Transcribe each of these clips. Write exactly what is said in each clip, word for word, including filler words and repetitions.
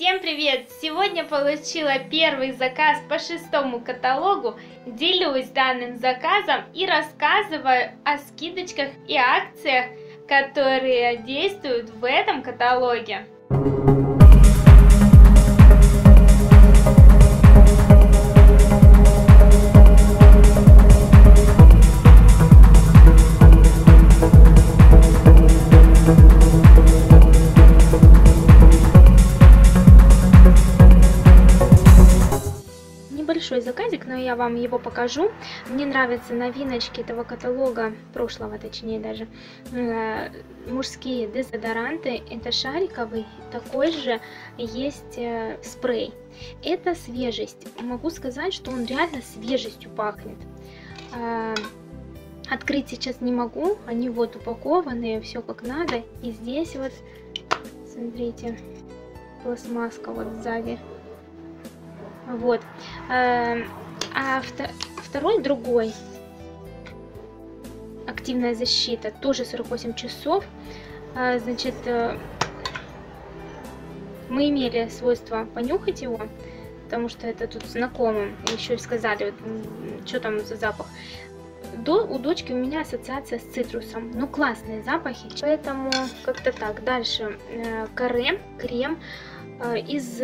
Всем привет! Сегодня получила первый заказ по шестому каталогу. Делюсь данным заказом и рассказываю о скидочках и акциях, которые действуют в этом каталоге. Большой заказик, но я вам его покажу. Мне нравятся новиночки этого каталога, прошлого точнее даже, э, мужские дезодоранты. Это шариковый, такой же есть э, спрей. Это свежесть. Могу сказать, что он реально свежестью пахнет. Э, открыть сейчас не могу, они вот упакованы, все как надо. И здесь вот, смотрите, пластмасска вот сзади. Вот, а второй другой, активная защита, тоже сорок восемь часов, значит, мы имели свойство понюхать его, потому что это тут знакомым, еще и сказали, вот, что там за запах. До, у дочки у меня ассоциация с цитрусом, ну классные запахи, поэтому как-то так. Дальше каре, крем. Из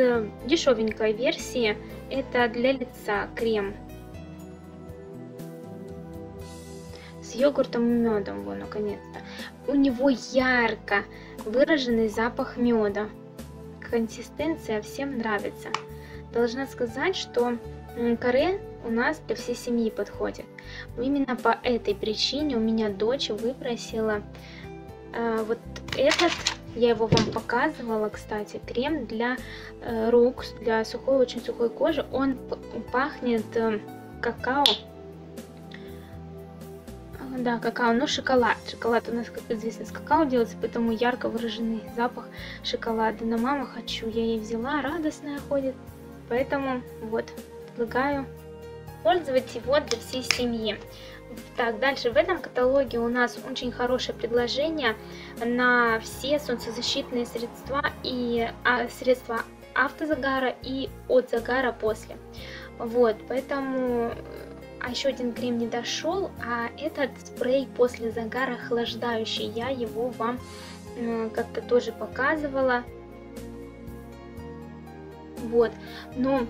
дешевенькой версии, это для лица крем с йогуртом и медом, вот наконец-то. У него ярко выраженный запах меда, консистенция всем нравится. Должна сказать, что каре у нас для всей семьи подходит. Именно по этой причине у меня дочь выпросила э, вот этот. Я его вам показывала, кстати, крем для рук, для сухой, очень сухой кожи. Он пахнет какао. Да, какао, но шоколад. Шоколад у нас, как известно, с какао делается, поэтому ярко выраженный запах шоколада. Но мама хочу, я ей взяла, радостная ходит. Поэтому вот, предлагаю пользоваться его для всей семьи. Так, дальше в этом каталоге у нас очень хорошее предложение на все солнцезащитные средства и а, средства автозагара и от загара после. Вот, поэтому а еще один крем не дошел, а этот спрей после загара охлаждающий, я его вам э, как-то тоже показывала. Вот, но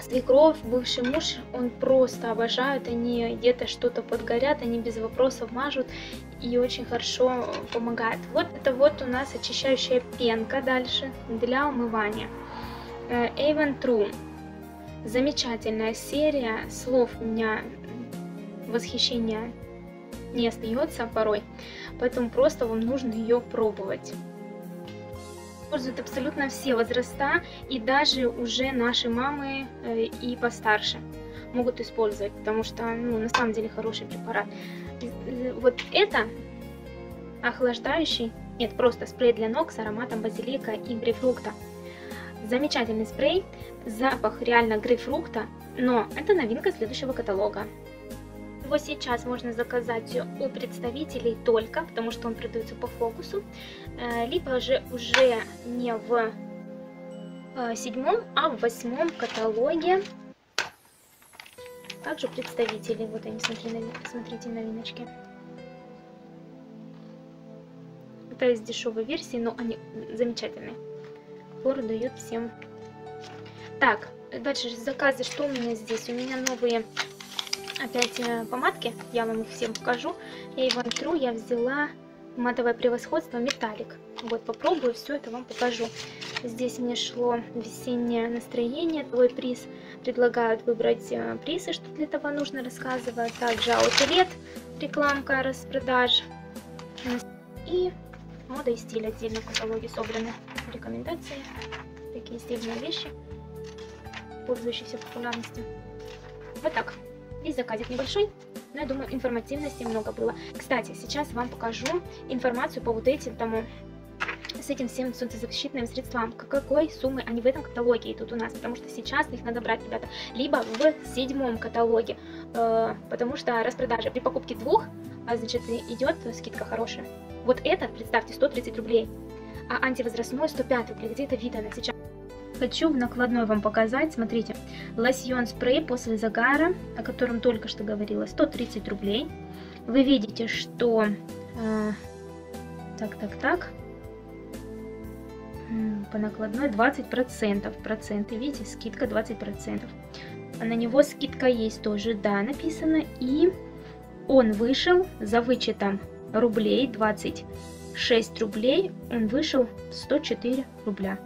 свекров, бывший муж, он просто обожают, они где-то что-то подгорят, они без вопросов мажут и очень хорошо помогает. Вот это вот у нас очищающая пенка дальше для умывания. Avon True. Замечательная серия, слов у меня восхищения не остается порой, поэтому просто вам нужно ее пробовать. Используют абсолютно все возраста, и даже уже наши мамы и постарше могут использовать, потому что, ну, на самом деле хороший препарат. Вот это охлаждающий, нет, просто спрей для ног с ароматом базилика и грейпфрукта. Замечательный спрей, запах реально грейпфрукта, но это новинка следующего каталога. Его сейчас можно заказать у представителей только, потому что он продается по фокусу, либо же уже не в седьмом, а в восьмом каталоге. Также представители, вот они, смотрите, новиночки. Это из дешевой версии, но они замечательные. Фору дают всем. Так, дальше заказы, что у меня здесь? У меня новые... Опять помадки, я вам их всем покажу. Avon True я взяла матовое превосходство металлик. Вот попробую, все это вам покажу. Здесь мне шло весеннее настроение, твой приз. Предлагают выбрать призы, что для этого нужно, рассказываю. Также аутлет, рекламка, распродаж. И мода и стиль отдельно в каталоге собраны. Рекомендации, такие стильные вещи, пользующиеся популярностью. Вот так. Здесь заказик небольшой, но я думаю, информативности много было. Кстати, сейчас вам покажу информацию по вот этим, тому, с этим всем солнцезащитным средствам, к какой суммы они в этом каталоге идут у нас, потому что сейчас их надо брать, ребята, либо в седьмом каталоге, э, потому что распродажа при покупке двух, а, значит, идет скидка хорошая. Вот этот, представьте, сто тридцать рублей, а антивозрастной сто пять рублей, где это видно сейчас. Хочу в накладной вам показать, смотрите, лосьон-спрей после загара, о котором только что говорила, сто тридцать рублей. Вы видите, что... Э, так, так, так. По накладной двадцать процентов. Проценты, видите, скидка двадцать процентов. А на него скидка есть тоже, да, написано. И он вышел за вычетом рублей двадцать шесть рублей, он вышел сто четыре рубля.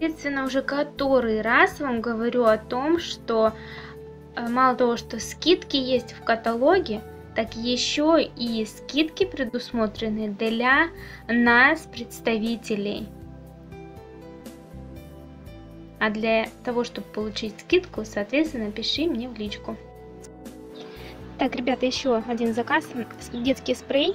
Соответственно, уже который раз вам говорю о том, что мало того, что скидки есть в каталоге, так еще и скидки предусмотрены для нас, представителей. А для того, чтобы получить скидку, соответственно, пиши мне в личку. Так, ребята, еще один заказ. Детский спрей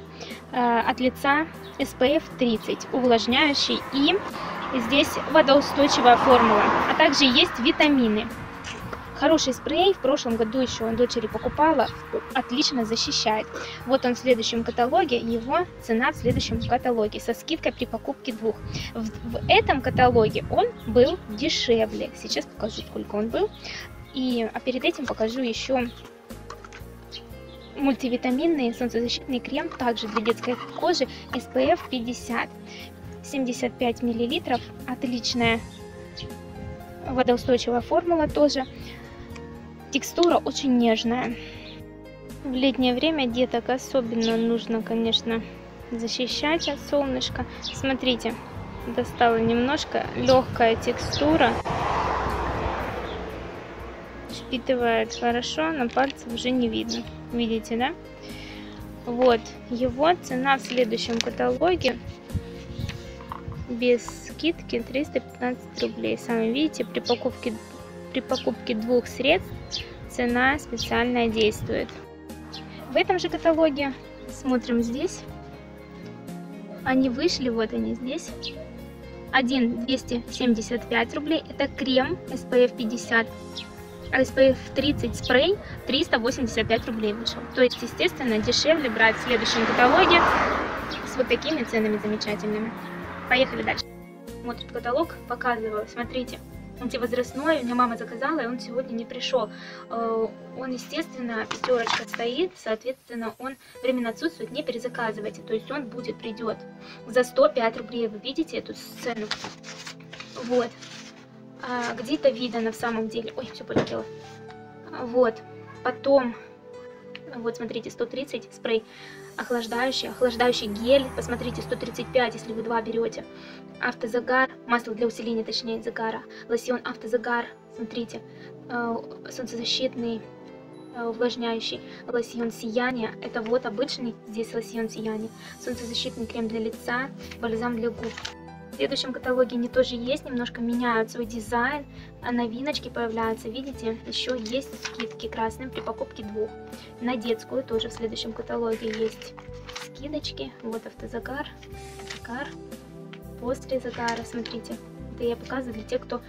э, от лица эс пэ эф тридцать, увлажняющий. И здесь водоустойчивая формула. А также есть витамины. Хороший спрей. В прошлом году еще он дочери покупала. Отлично защищает. Вот он в следующем каталоге. Его цена в следующем каталоге. Со скидкой при покупке двух. В, в этом каталоге он был дешевле. Сейчас покажу, сколько он был. И, а перед этим покажу еще... Мультивитаминный солнцезащитный крем также для детской кожи эс пэ эф пятьдесят, семьдесят пять миллилитров, отличная водоустойчивая формула тоже, текстура очень нежная. В летнее время деток особенно нужно, конечно, защищать от солнышка. Смотрите, достала немножко, легкая текстура. Впитывает хорошо, на пальцах уже не видно. Видите, да? Вот, его цена в следующем каталоге без скидки триста пятнадцать рублей. Сами видите, при покупке, при покупке двух средств цена специальная действует. В этом же каталоге, смотрим здесь, они вышли, вот они здесь. Один двести семьдесят пять рублей, это крем эс пэ эф пятьдесят. эс пэ эф тридцать спрей триста восемьдесят пять рублей вышел. То есть, естественно, дешевле брать в следующем каталоге с вот такими ценами замечательными. Поехали дальше. Смотрит каталог, показываю. Смотрите, антивозрастной. У меня мама заказала, и он сегодня не пришел. Он, естественно, пятерочка стоит, соответственно, он временно отсутствует, не перезаказывайте. То есть он будет, придет за сто пять рублей. Вы видите эту цену? Вот. А, где-то видно в самом деле. Ой, все полетело. Вот. Потом, вот смотрите, сто тридцать спрей охлаждающий, охлаждающий гель. Посмотрите, сто тридцать пять, если вы два берете. Автозагар, масло для усиления, точнее, загара. Лосьон автозагар, смотрите, солнцезащитный, увлажняющий. Лосьон сияния, это вот обычный здесь лосьон сияния. Солнцезащитный крем для лица, бальзам для губ. В следующем каталоге они тоже есть, немножко меняют свой дизайн, а новиночки появляются, видите, еще есть скидки красным при покупке двух. На детскую тоже в следующем каталоге есть скидочки, вот автозагар, загар, после загара, смотрите, это я показываю для тех, кто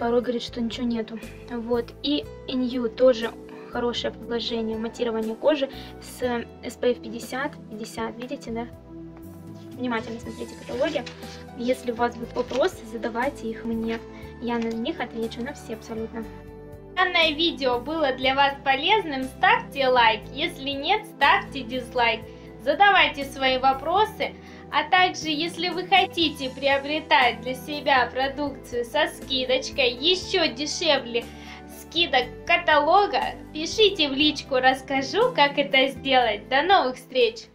порой говорит, что ничего нету. Вот, и Инью тоже хорошее предложение, матирование кожи с эс пэ эф пятьдесят, пятьдесят, видите, да? Внимательно смотрите каталоги. Если у вас будут вопросы, задавайте их мне. Я на них отвечу, на все абсолютно. Данное видео было для вас полезным, ставьте лайк. Если нет, ставьте дизлайк. Задавайте свои вопросы. А также, если вы хотите приобретать для себя продукцию со скидочкой, еще дешевле скидок каталога, пишите в личку, расскажу, как это сделать. До новых встреч!